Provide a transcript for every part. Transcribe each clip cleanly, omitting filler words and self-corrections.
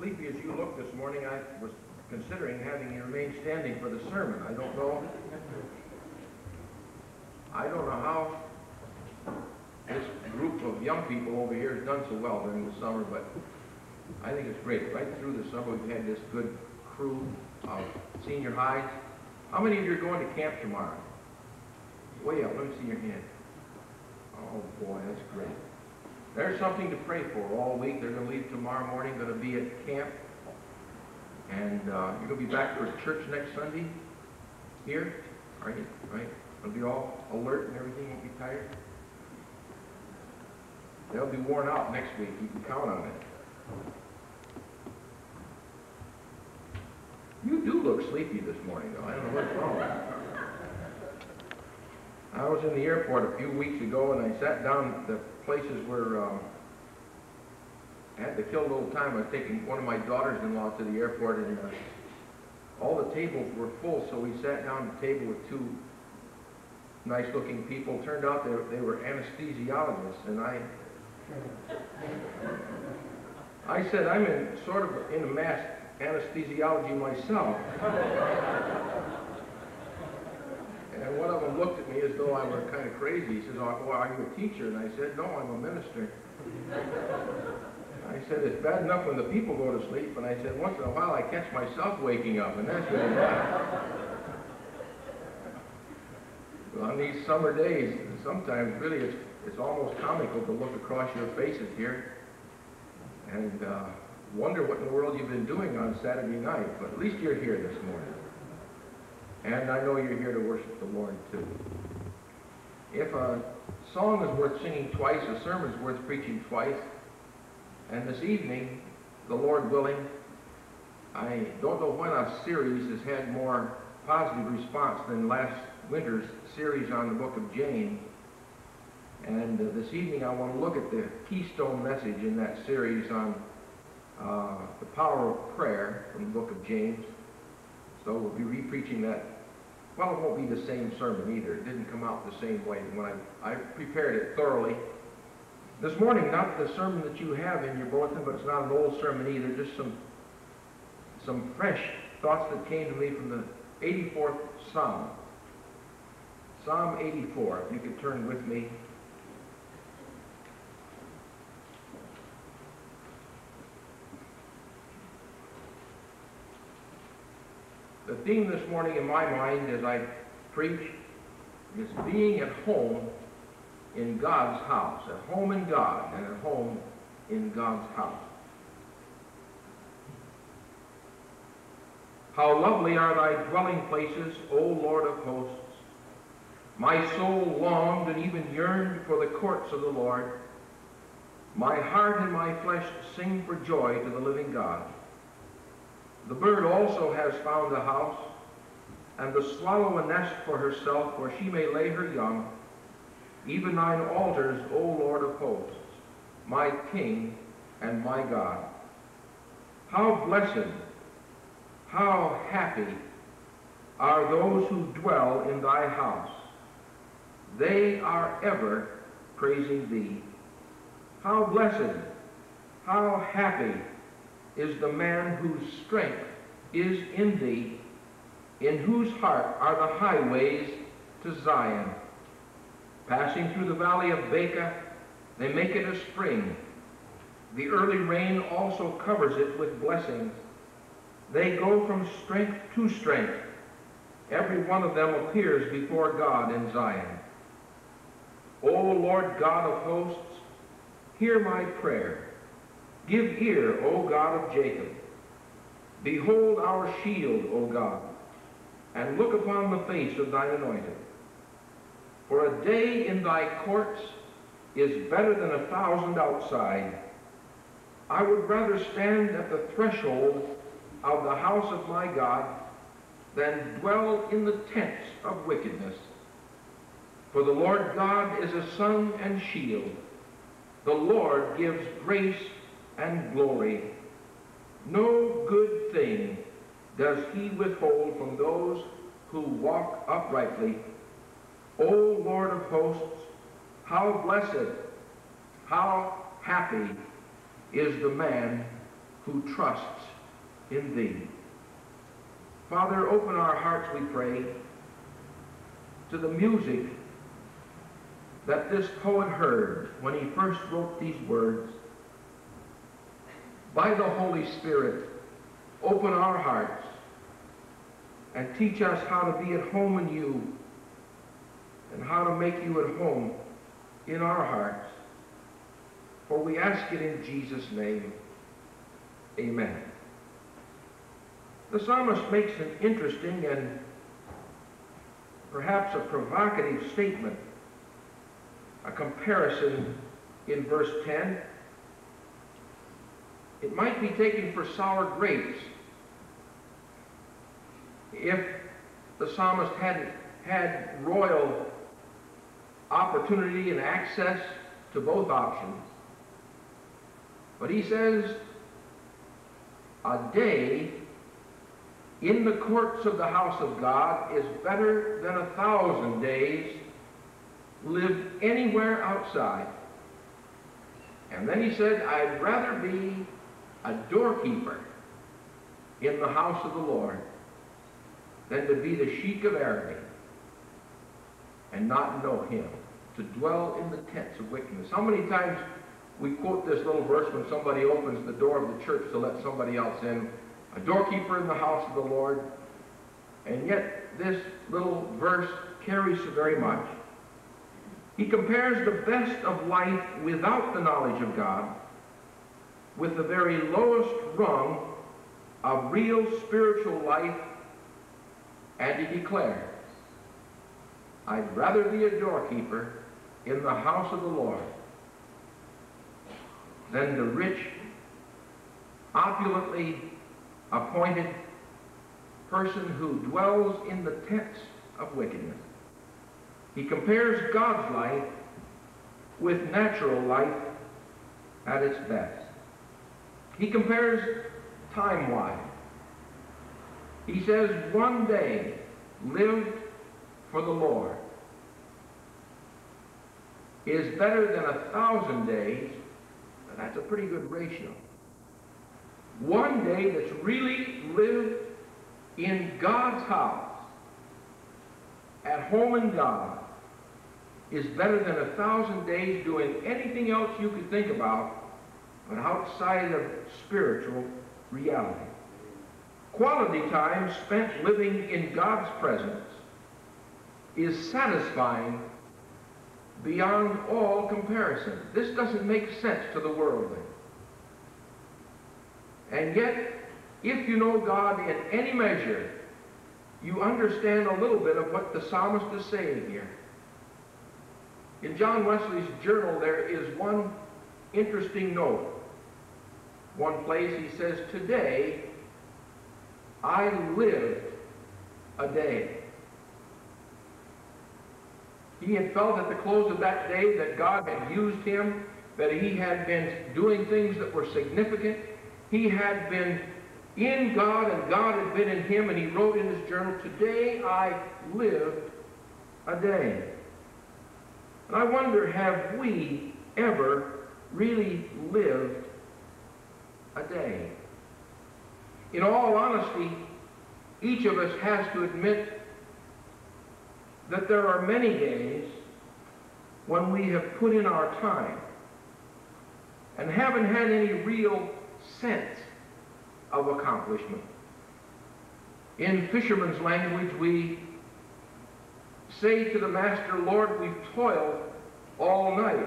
sleepy as you look this morning, I was considering having you remain standing for the sermon. I don't know how this group of young people over here has done so well during the summer, but I think it's great. Right through the summer, we've had this good crew of senior highs. How many of you are going to camp tomorrow? Way up. Let me see your hand. Oh, boy, that's great. There's something to pray for all week. They're going to leave tomorrow morning, going to be at camp. And you're going to be back for church next Sunday here. Are you? Right? They'll be all alert and everything. Won't be tired. They'll be worn out next week. You can count on it. You do look sleepy this morning, though. I don't know what's wrong. I was in the airport a few weeks ago, and I sat down at the places where I had to kill a little time. I was taking one of my daughters-in-law to the airport, and all the tables were full, so we sat down at the table with two nice-looking people. Turned out they were anesthesiologists, and I said, I'm sort of in a mass anesthesiology myself. And one of them looked at me as though I were kind of crazy. He says, oh, well, are you a teacher? And I said, no, I'm a minister. I said, it's bad enough when the people go to sleep. And I said, once in a while I catch myself waking up, and that's really bad. Well, on these summer days, sometimes really it's almost comical to look across your faces here and wonder what in the world you've been doing on Saturday night, but at least you're here this morning. And I know you're here to worship the Lord, too. If a song is worth singing twice, a sermon is worth preaching twice, and this evening, the Lord willing, I don't know when a series has had more positive response than last winter's series on the book of James. And this evening, I want to look at the keystone message in that series on the power of prayer from the book of James. So we'll be re-preaching that. Well, it won't be the same sermon either. It didn't come out the same way when I prepared it thoroughly. This morning, not the sermon that you have in your bulletin, but it's not an old sermon either, just some fresh thoughts that came to me from the 84th Psalm. Psalm 84, if you could turn with me. The theme this morning in my mind as I preach is being at home in God's house. At home in God and at home in God's house. How lovely are thy dwelling places, O Lord of hosts. My soul longed and even yearned for the courts of the Lord. My heart and my flesh sing for joy to the living God. The bird also has found a house, and the swallow a nest for herself, where she may lay her young. Even thine altars, O Lord of hosts, my King and my God. How blessed, how happy are those who dwell in thy house. They are ever praising thee. How blessed, how happy is the man whose strength is in thee, in whose heart are the highways to Zion. Passing through the valley of Baca, they make it a spring. The early rain also covers it with blessings. They go from strength to strength. Every one of them appears before God in Zion. O Lord God of hosts, hear my prayer. Give ear, O God of Jacob. Behold our shield, O God, and look upon the face of thine anointed. For a day in thy courts is better than 1,000 outside. I would rather stand at the threshold of the house of my God than dwell in the tents of wickedness. For the Lord God is a sun and shield. The Lord gives grace and glory. No good thing does he withhold from those who walk uprightly. O Lord of hosts, how blessed, how happy is the man who trusts in thee. Father, open our hearts, we pray, to the music that this poet heard when he first wrote these words. By the Holy Spirit, open our hearts and teach us how to be at home in you and how to make you at home in our hearts. For we ask it in Jesus' name. Amen. The psalmist makes an interesting and perhaps a provocative statement, a comparison in verse 10. It might be taken for sour grapes if the psalmist hadn't had royal opportunity and access to both options. But he says, a day in the courts of the house of God is better than 1,000 days lived anywhere outside. And then he said, I'd rather be a doorkeeper in the house of the Lord than to be the sheik of Araby and not know him, to dwell in the tents of wickedness. How many times we quote this little verse when somebody opens the door of the church to let somebody else in, a doorkeeper in the house of the Lord, and yet this little verse carries so very much. He compares the best of life without the knowledge of God with the very lowest rung of real spiritual life, and he declares, I'd rather be a doorkeeper in the house of the Lord than the rich, opulently appointed person who dwells in the tents of wickedness. He compares God's life with natural life at its best. He compares time-wise. He says, one day lived for the Lord is better than 1,000 days. And that's a pretty good ratio. One day that's really lived in God's house, at home in God, is better than 1,000 days doing anything else you could think about, but outside of spiritual reality. Quality time spent living in God's presence is satisfying beyond all comparison. This doesn't make sense to the worldly. And yet, if you know God in any measure, you understand a little bit of what the psalmist is saying here. In John Wesley's journal, there is one interesting note. One place he says, today I lived a day. He had felt at the close of that day that God had used him, that he had been doing things that were significant. He had been in God and God had been in him, and he wrote in his journal, today I lived a day. And I wonder, have we ever really lived a day? In all honesty, each of us has to admit that there are many days when we have put in our time and haven't had any real sense of accomplishment. In fisherman's language, we say to the master, Lord, we've toiled all night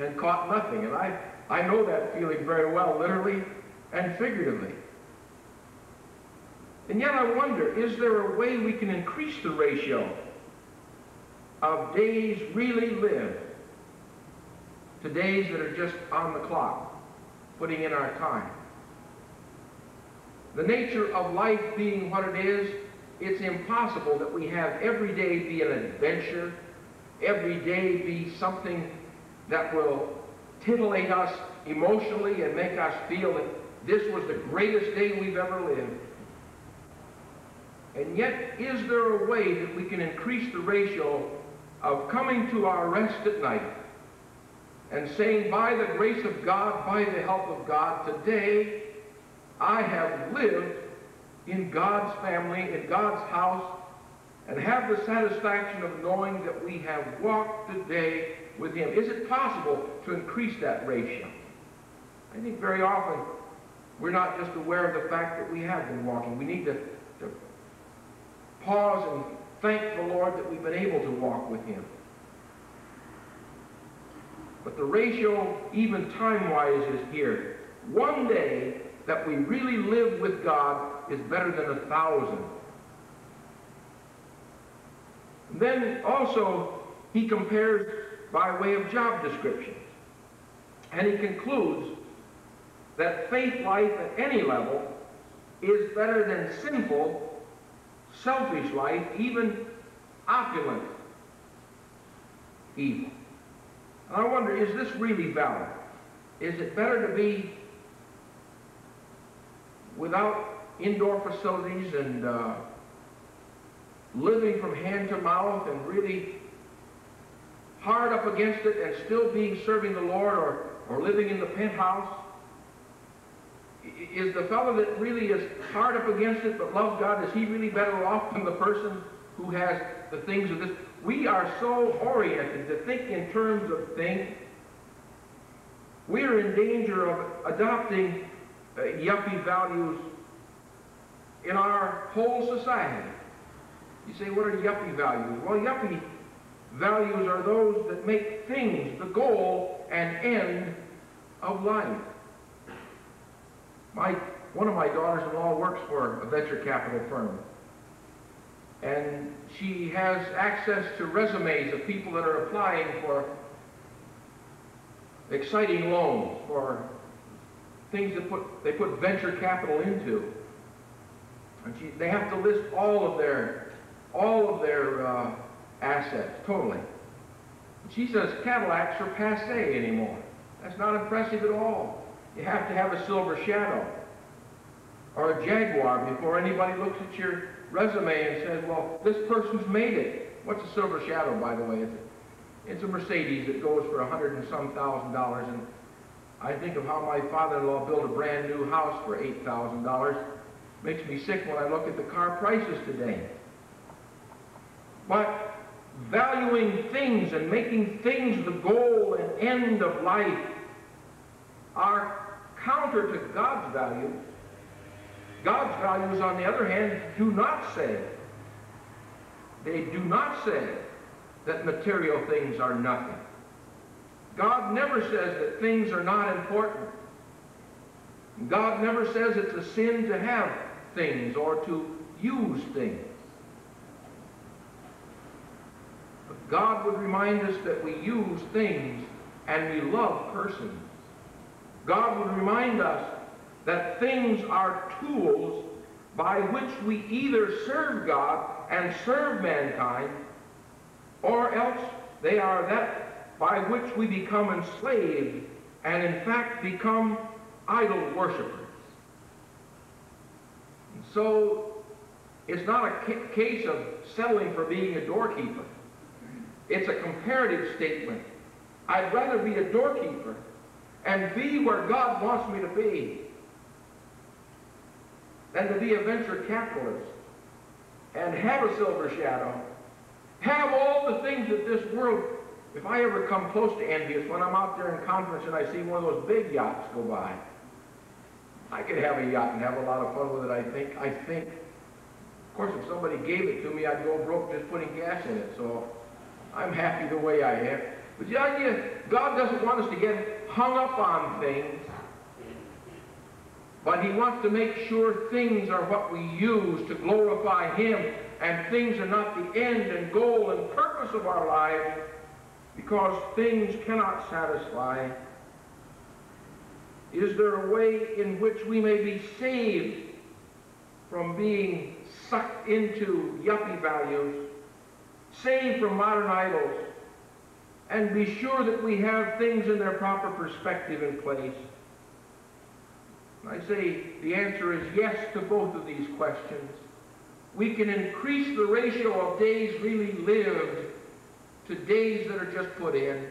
and caught nothing. And I know that feeling very well, literally and figuratively. And yet I wonder, is there a way we can increase the ratio of days really lived to days that are just on the clock, putting in our time? The nature of life being what it is, it's impossible that we have every day be an adventure, every day be something that will titillate us emotionally and make us feel that this was the greatest day we've ever lived. And yet, is there a way that we can increase the ratio of coming to our rest at night and saying, by the grace of God, by the help of God, today I have lived in God's family, in God's house, and have the satisfaction of knowing that we have walked today with Him. Is it possible to increase that ratio? I think very often we're not just aware of the fact that we have been walking. We need to pause and thank the Lord that we've been able to walk with Him. But the ratio, even time-wise, is here. One day that we really live with God is better than 1,000. Then also, he compares by way of job descriptions. And he concludes that faith life at any level is better than sinful, selfish life, even opulent evil. And I wonder, is this really valid? Is it better to be without indoor facilities and living from hand to mouth and really hard up against it and still serving the Lord, or living in the penthouse? Is the fellow that really is hard up against it but loves God, is he really better off than the person who has the things of this? We are so oriented to think in terms of things. We are in danger of adopting yuppie values in our whole society. You say, what are yuppie values? Well, yuppie values are those that make things the goal and end of life. One of my daughters-in-law works for a venture capital firm, and she has access to resumes of people that are applying for exciting loans, for things that they put venture capital into. And they have to list all of their assets, totally. And she says Cadillacs are passé anymore. That's not impressive at all. You have to have a Silver Shadow or a Jaguar before anybody looks at your resume and says, well, this person's made it. What's a Silver Shadow, by the way? It's a Mercedes that goes for $100 and some thousand, and I think of how my father-in-law built a brand new house for $8,000. Makes me sick when I look at the car prices today. But valuing things and making things the goal and end of life are counter to God's value. God's values, on the other hand, do not say, they do not say that material things are nothing. God never says that things are not important. God never says it's a sin to have things or to use things. But God would remind us that we use things and we love persons. God would remind us that things are tools by which we either serve God and serve mankind, or else they are that by which we become enslaved and in fact become idol worshipers. And so it's not a case of settling for being a doorkeeper. It's a comparative statement. I'd rather be a doorkeeper and be where God wants me to be than to be a venture capitalist and have a Silver Shadow, have all the things that this world. If I ever come close to envious, when I'm out there in conference and I see one of those big yachts go by, I could have a yacht and have a lot of fun with it, I think. Of course, if somebody gave it to me, I'd go broke just putting gas in it, so I'm happy the way I am. But the idea, God doesn't want us to get hung up on things, but he wants to make sure things are what we use to glorify him, and things are not the end and goal and purpose of our lives, because things cannot satisfy. Is there a way in which we may be saved from being sucked into yuppie values, saved from modern idols, and be sure that we have things in their proper perspective and place? I say the answer is yes to both of these questions. We can increase the ratio of days really lived to days that are just put in.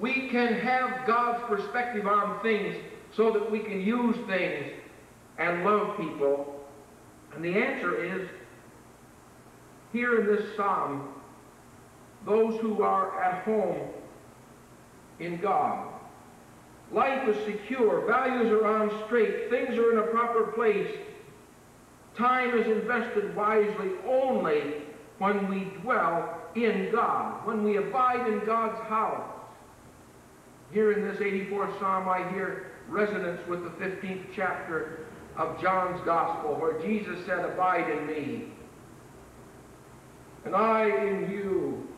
We can have God's perspective on things so that we can use things and love people? And the answer is, here in this psalm, those who are at home in God. Life is secure, values are on straight, things are in a proper place. Time is invested wisely only when we dwell in God, when we abide in God's house. Here in this 84th Psalm, I hear resonance with the 15th chapter of John's Gospel, where Jesus said, "Abide in me, and I in you."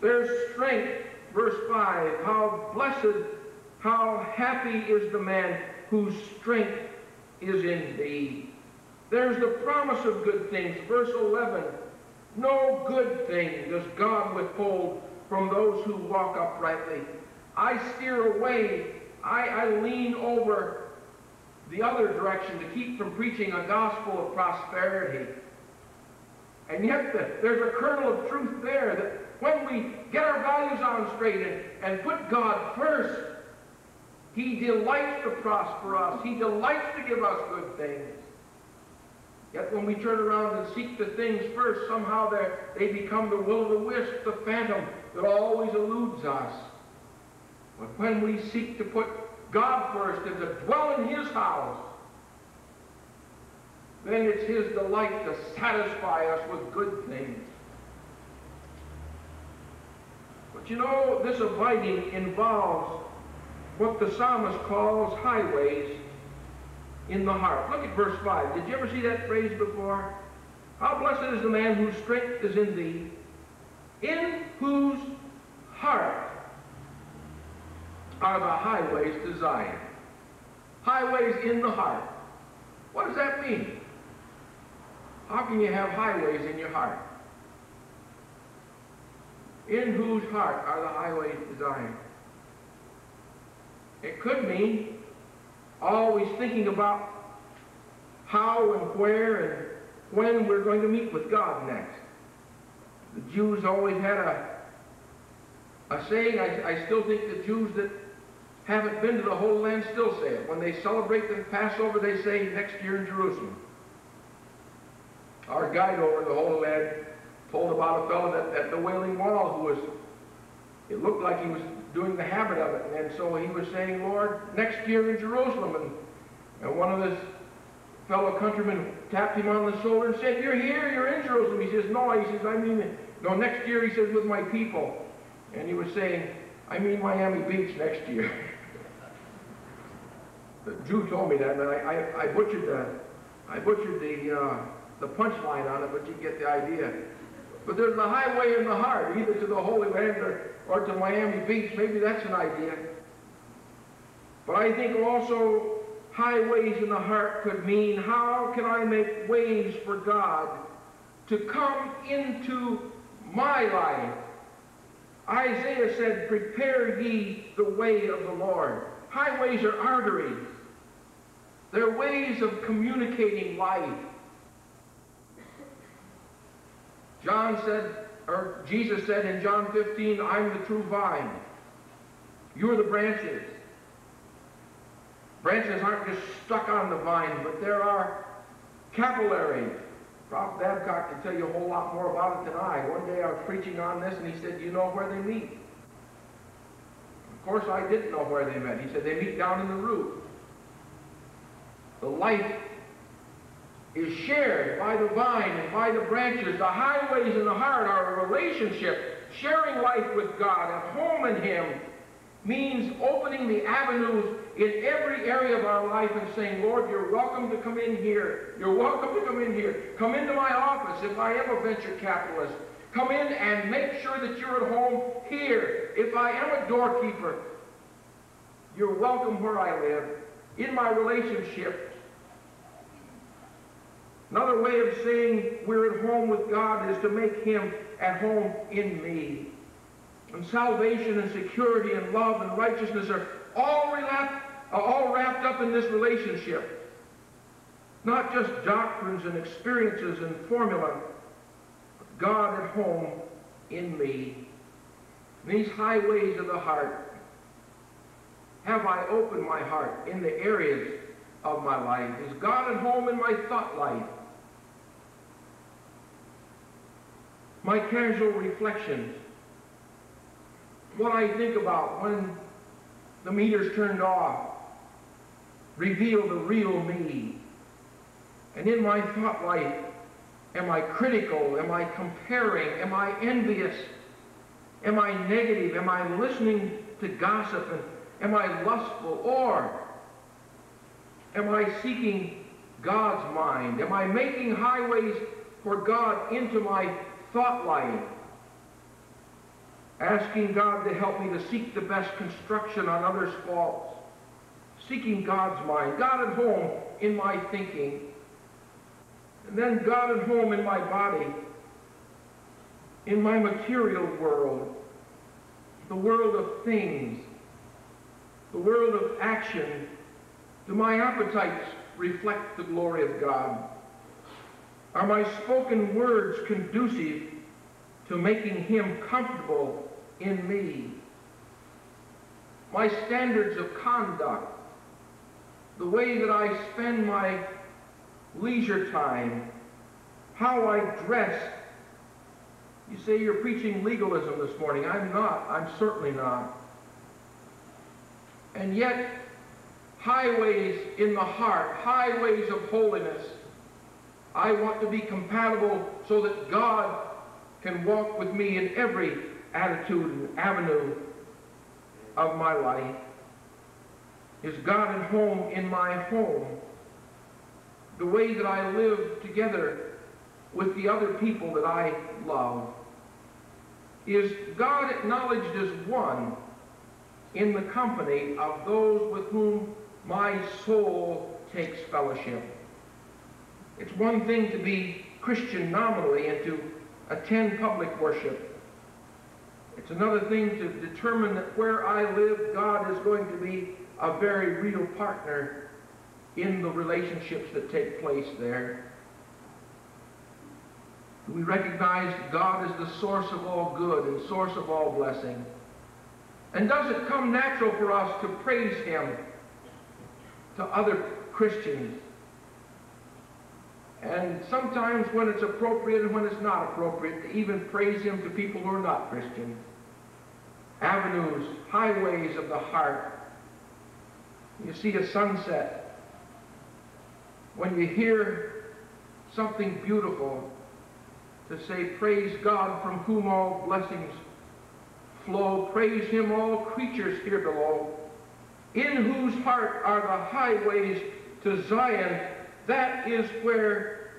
There's strength, verse 5, how blessed, how happy is the man whose strength is in thee. There's the promise of good things, verse 11, no good thing does God withhold from those who walk uprightly. I steer away, I lean over the other direction to keep from preaching a gospel of prosperity. And yet there's a kernel of truth there, that when we get our values on straight and put God first, He delights to prosper us. He delights to give us good things. Yet when we turn around and seek the things first, somehow they become the will-o'-the-wisp, the phantom that always eludes us. But when we seek to put God first and to dwell in His house, then it's His delight to satisfy us with good things. But you know, this abiding involves what the psalmist calls highways in the heart. Look at verse 5. Did you ever see that phrase before? How blessed is the man whose strength is in thee, in whose heart are the highways to Zion. Highways in the heart. What does that mean? How can you have highways in your heart? In whose heart are the highways to Zion? It could mean always thinking about how and where and when we're going to meet with God next. The Jews always had a saying, I still think the Jews that haven't been to the Holy Land still say it. When they celebrate the Passover, they say, "Next year in Jerusalem." Our guide over in the Holy Land told about a fellow at the Wailing Wall who was, it looked like he was doing the habit of it. And so he was saying, "Lord, next year in Jerusalem." And one of his fellow countrymen tapped him on the shoulder and said, "You're here, you're in Jerusalem." He says, "No," he says, "I mean, no, next year," he says, "with my people." And he was saying, "I mean Miami Beach next year." The Jew told me that, and I butchered the punchline on it, but you get the idea. But there's the highway in the heart, either to the Holy Land or to Miami Beach. Maybe that's an idea. But I think also highways in the heart could mean, how can I make ways for God to come into my life? Isaiah said, "Prepare ye the way of the Lord." Highways are arteries. They're ways of communicating life. John said, or Jesus said in John 15, "I'm the true vine. You're the branches." Branches aren't just stuck on the vine, but there are capillaries. Rob Babcock can tell you a whole lot more about it than I. One day I was preaching on this, and he said, "You know where they meet?" Of course, I didn't know where they met. He said, "They meet down in the root." The life is shared by the vine and by the branches. The highways in the heart are a relationship. Sharing life with God, at home in Him, means opening the avenues in every area of our life and saying, "Lord, you're welcome to come in here. You're welcome to come in here. Come into my office if I am a venture capitalist. Come in and make sure that you're at home here. If I am a doorkeeper, you're welcome where I live, in my relationship." Another way of saying we're at home with God is to make Him at home in me. And salvation and security and love and righteousness are all wrapped up in this relationship. Not just doctrines and experiences and formula, but God at home in me. And these highways of the heart, have I opened my heart in the areas of my life? Is God at home in my thought life? My casual reflections, what I think about when the meter's turned off, reveal the real me. And in my thought life, am I critical? Am I comparing? Am I envious? Am I negative? Am I listening to gossip? And am I lustful? Or am I seeking God's mind? Am I making highways for God into my thought life? Asking God to help me to seek the best construction on others' faults. Seeking God's mind. God at home in my thinking. And then God at home in my body, in my material world, the world of things, the world of action. Do my appetites reflect the glory of God? Are my spoken words conducive to making Him comfortable in me? My standards of conduct, the way that I spend my leisure time, how I dress. You say you're preaching legalism this morning. I'm not. I'm certainly not. And yet, highways in the heart, highways of holiness. I want to be compatible so that God can walk with me in every attitude and avenue of my life. Is God at home in my home? The way that I live together with the other people that I love. Is God acknowledged as one in the company of those with whom my soul takes fellowship? It's one thing to be Christian nominally and to attend public worship. It's another thing to determine that where I live, God is going to be a very real partner in the relationships that take place there. We recognize that God is the source of all good and source of all blessing. And does it come natural for us to praise Him to other Christians? And sometimes when it's appropriate and when it's not appropriate, to even praise Him to people who are not Christian. Avenues, highways of the heart. You see a sunset. When you hear something beautiful, to say, praise God from whom all blessings flow. Praise Him, all creatures here below, in whose heart are the highways to Zion. That is where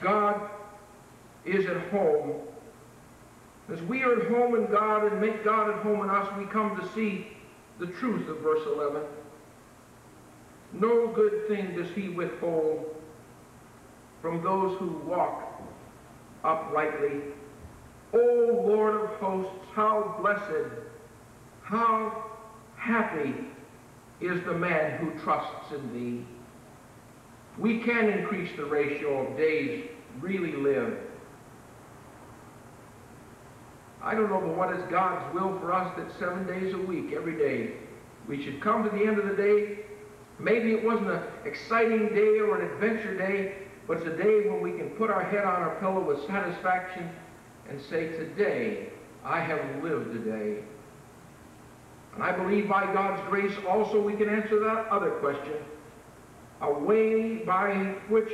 God is at home. As we are at home in God and make God at home in us, we come to see the truth of verse 11. No good thing does He withhold from those who walk uprightly. O Lord of hosts, how blessed, how happy is the man who trusts in Thee. We can increase the ratio of days really lived. I don't know, but what is God's will for us that 7 days a week, every day, we should come to the end of the day. Maybe it wasn't an exciting day or an adventure day, but it's a day when we can put our head on our pillow with satisfaction and say, today, I have lived a day. And I believe by God's grace also we can answer that other question, a way by which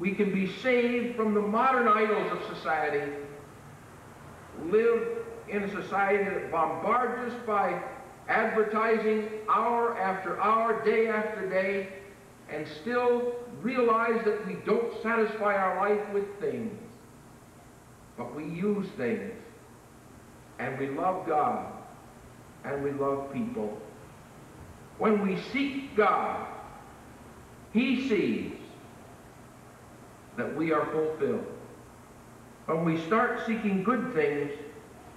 we can be saved from the modern idols of society, live in a society that bombards us by advertising hour after hour, day after day, and still realize that we don't satisfy our life with things, but we use things, and we love God, and we love people. When we seek God, He sees that we are fulfilled. When we start seeking good things,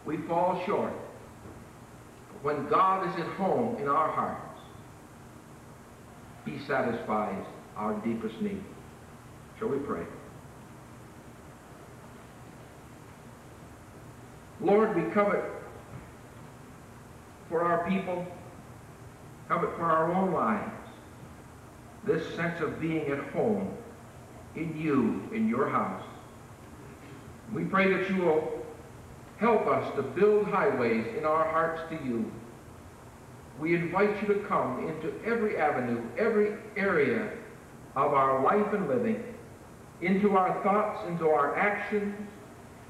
we fall short. When God is at home in our hearts, He satisfies our deepest need. Shall we pray? Lord, we covet for our people, covet for our own lives, this sense of being at home in you, in your house. We pray that you will help us to build highways in our hearts to you. We invite you to come into every avenue, every area of our life and living, into our thoughts, into our actions,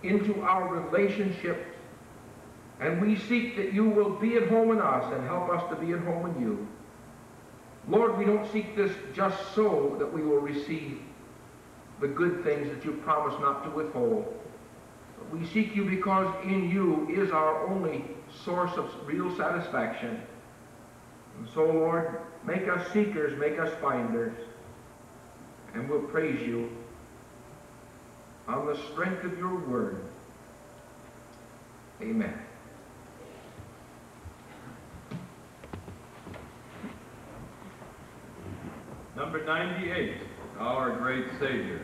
into our relationships. And we seek that you will be at home in us and help us to be at home in you. Lord, we don't seek this just so that we will receive the good things that you promise not to withhold. But we seek you because in you is our only source of real satisfaction. And so, Lord, make us seekers, make us finders, and we'll praise you on the strength of your word. Amen. Number 98, Our Great Savior.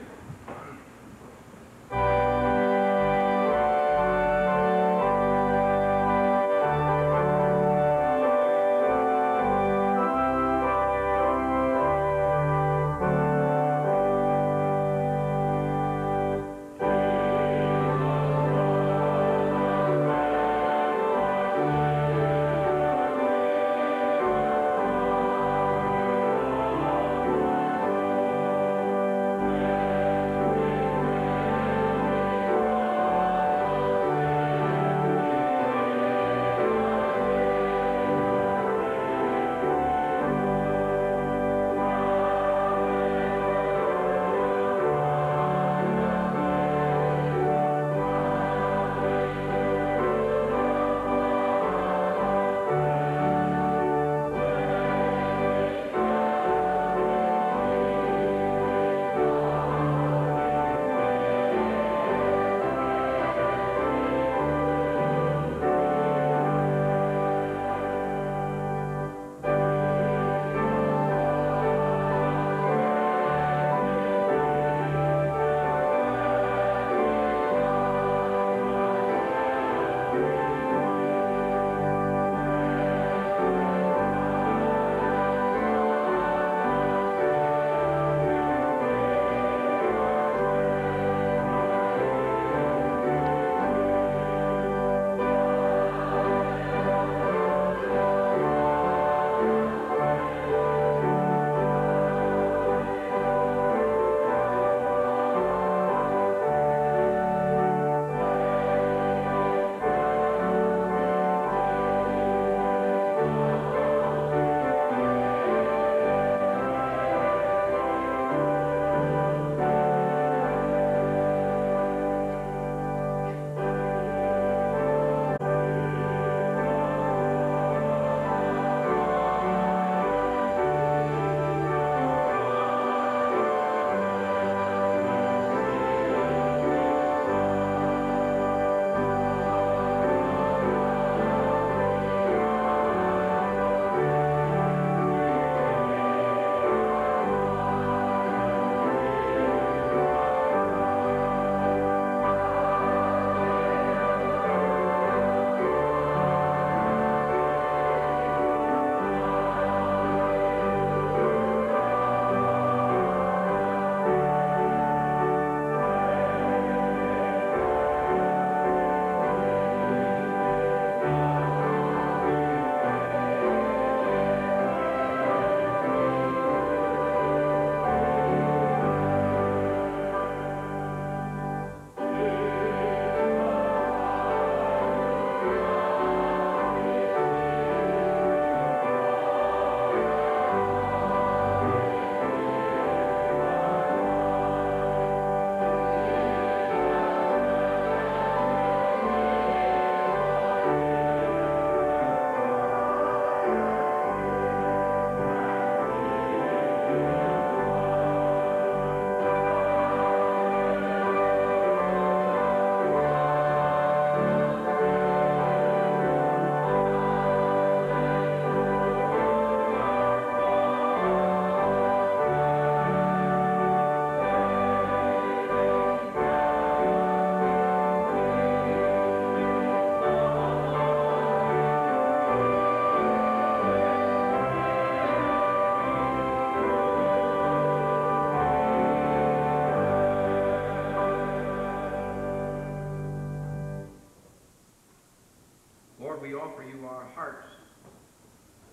offer you our hearts.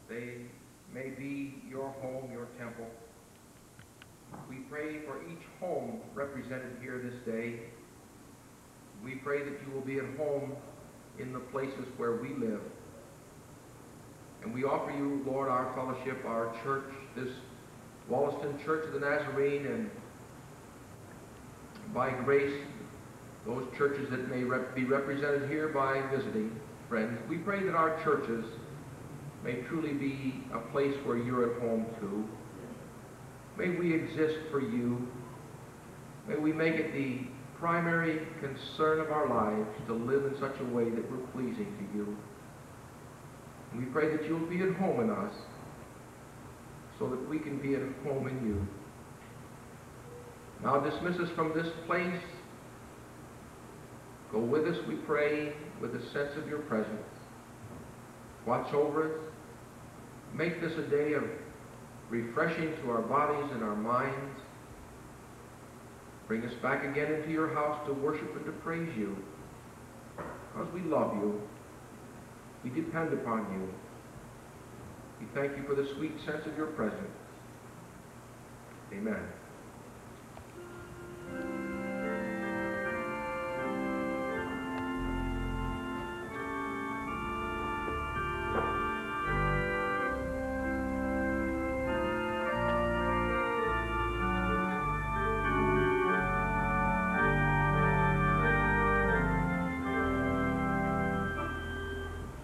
They may be your home, your temple. We pray for each home represented here this day. We pray that you will be at home in the places where we live. And we offer you, Lord, our fellowship, our church, this Wollaston Church of the Nazarene, and by grace, those churches that may be represented here by visiting friends. We pray that our churches may truly be a place where you're at home too. May we exist for you. May we make it the primary concern of our lives to live in such a way that we're pleasing to you. And we pray that you'll be at home in us so that we can be at home in you. Now dismiss us from this place. Go with us, we pray, with a sense of your presence. Watch over us. Make this a day of refreshing to our bodies and our minds. Bring us back again into your house to worship and to praise you. Because we love you. We depend upon you. We thank you for the sweet sense of your presence. Amen.